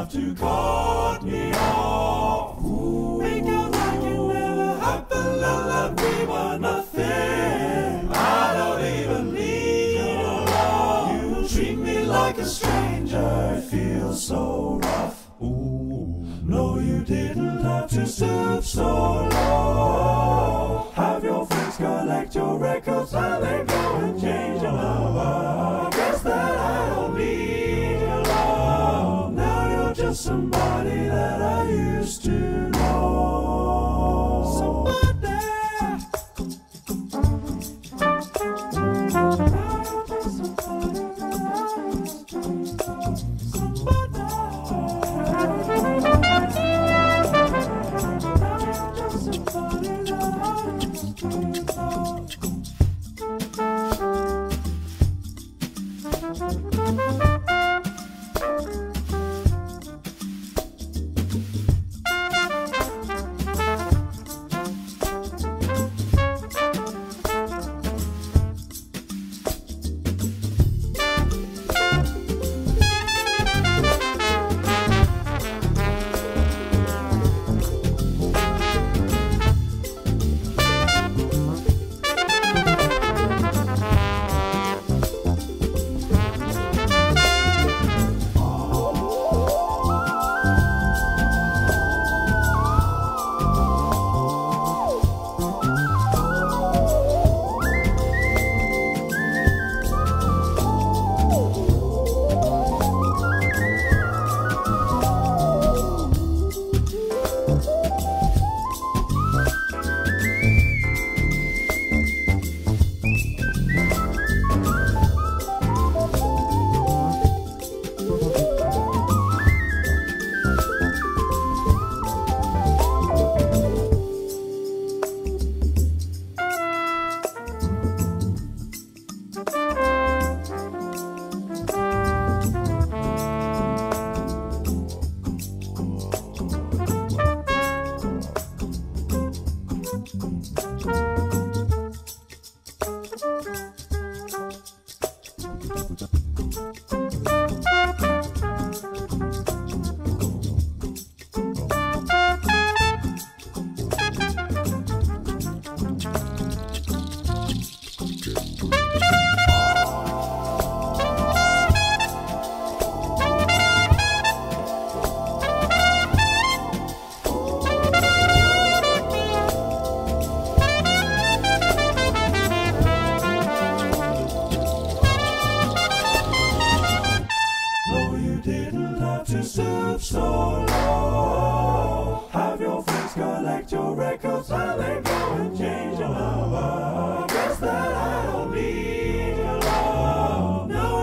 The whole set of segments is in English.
have to cut me off. Because I can never happen, I love me but nothing. I don't even need your love. You treat me like a stranger, it feels so rough. Ooh, no, you didn't have to stoop so low. Have your friends collect your records and then go and change your lover. I guess that I don't need your love. Now you're just somebody that I used to know. Somebody. Now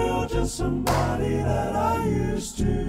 you're just somebody that I used to know. Somebody that I used to